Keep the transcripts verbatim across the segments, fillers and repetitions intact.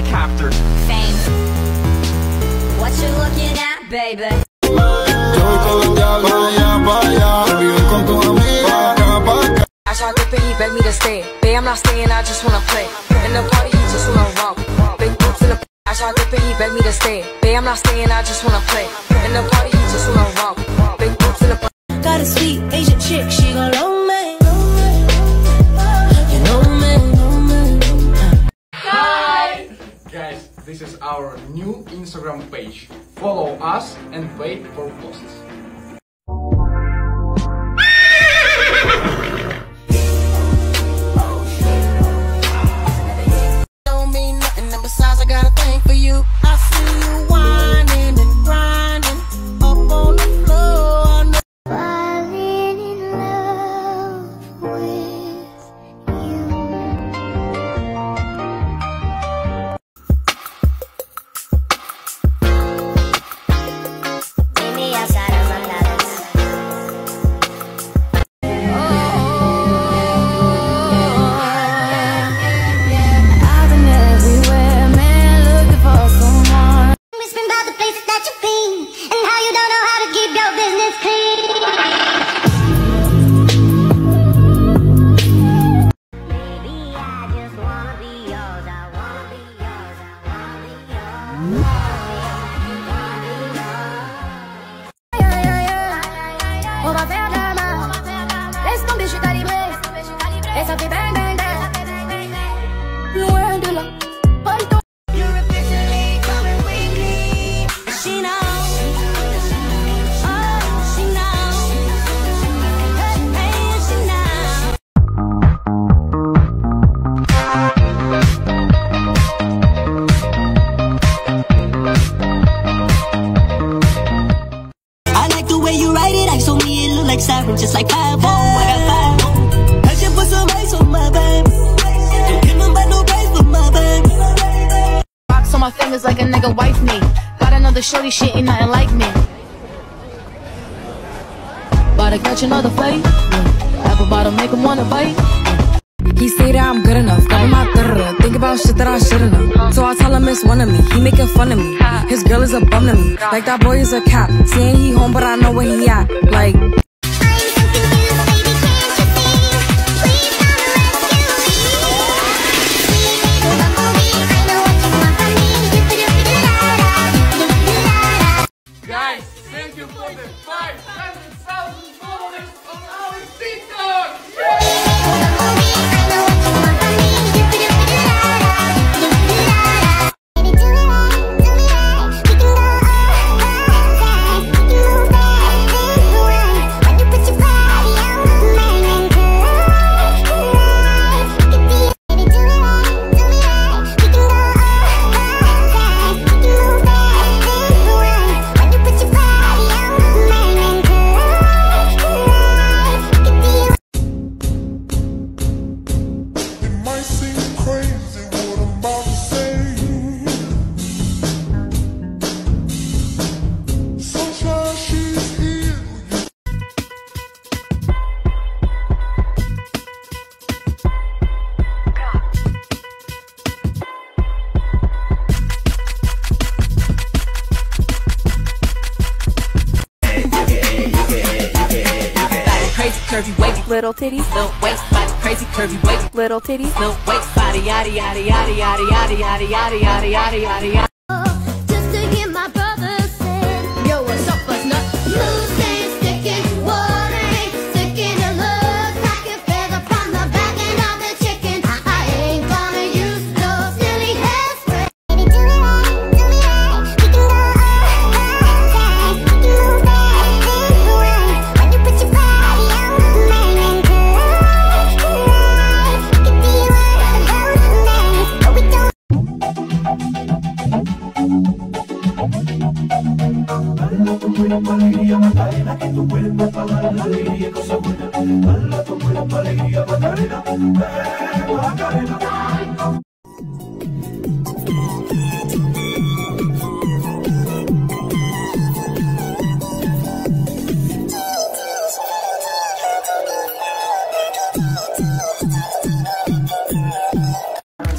helicopter fame. What you looking at, baby? I tried to pay, he begged me to stay. Babe, I'm not staying, I just wanna play. In the party, you just wanna romp. Big boobs in the I tried to pay, he begged me to stay. Babe, I'm not staying, I just wanna play. In the party, you just wanna romp. Big boobs in the got a sweet Asian chick, she gon' roll. This is our new Instagram page. Follow us and wait for posts. Don't mean nothing, and besides, I got a thing for you. I see you whining and grinding up on the floor. Falling in love with you. Siren just like five oh, I got five oh. I should put some ice on my back. Don't give nobody no praise for my back. Box on my fingers like a nigga wife me. Got another shorty, shit ain't nothing like me. About to catch another fight. Apple bottom make him wanna bite. He say that I'm good enough, I'm not thorough. Think about shit that I shouldn't know. So I tell him it's one of me, he making fun of me. His girl is a bum to me, like that boy is a cop. Saying he home but I know where he at, like curvy waist, little titties, little waist body, crazy curvy waist, little titties, little waist body, yaddy yaddy yaddy yaddy yaddy yaddy yaddy yaddy yaddy yaddy yaddy. Oh, just to get my brother said, yo, what's up, what's not? Loose ain't sticking, water ain't sticking, it looks like a feather from the back end of the chicken. I, I ain't gonna use no silly hairspray. Baby, do it right, do it right, you can go all, all day, you can move back, move away, when you put your body.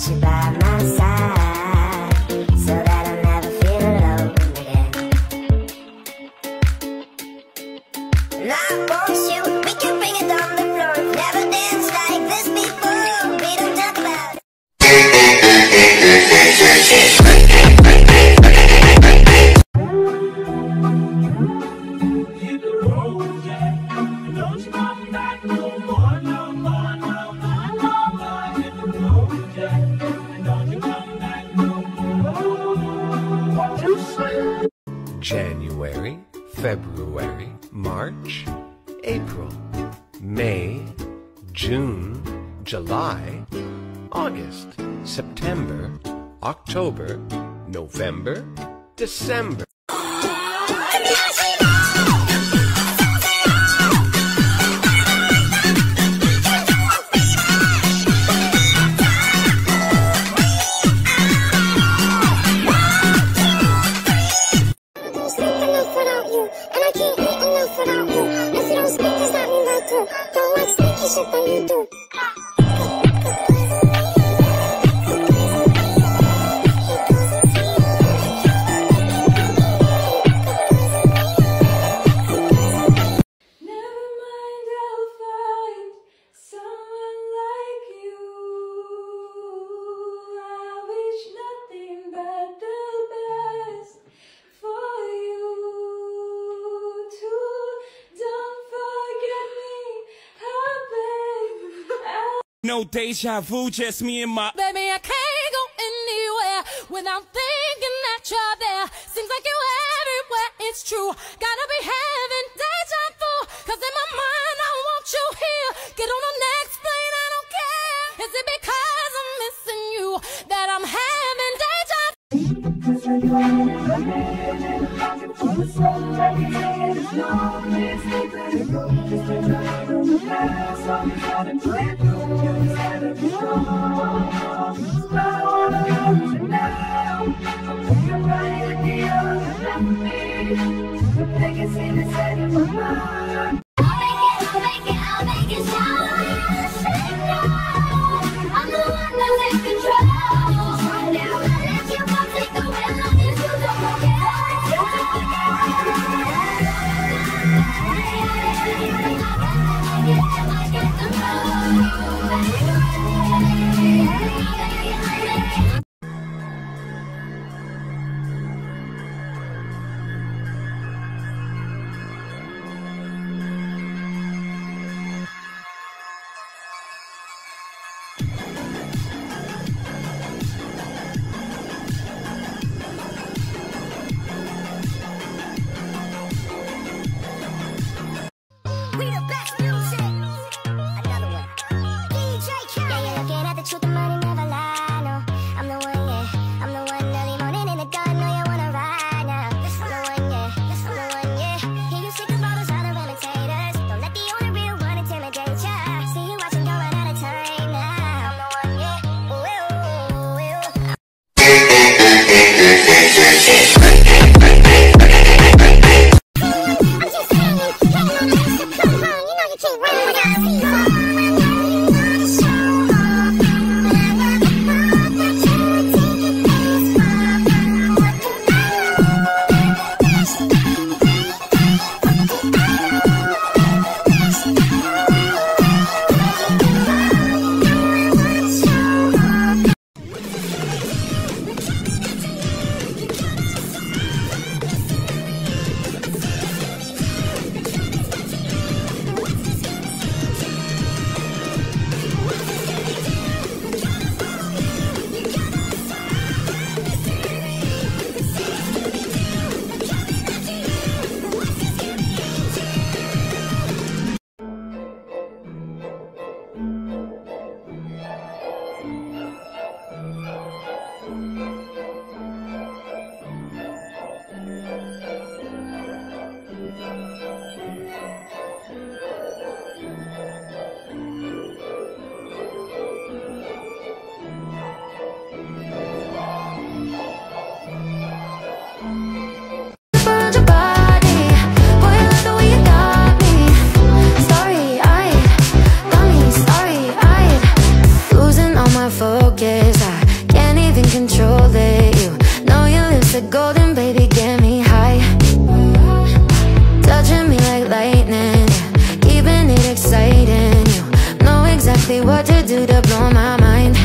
She by my side. January, February, March, April, May, June, July, August, September, October, November, December. No deja vu, just me and my baby. I can't go anywhere without thinking that you're there. Seems like you're everywhere, it's true. Gotta be having deja vu, cause in my mind I want you here. Get on the next plane, I don't care. Is it because I'm missing you that I'm having deja vu? What to do to blow my mind?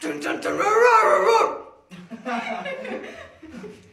Dun dun dun, roar, roar, roar.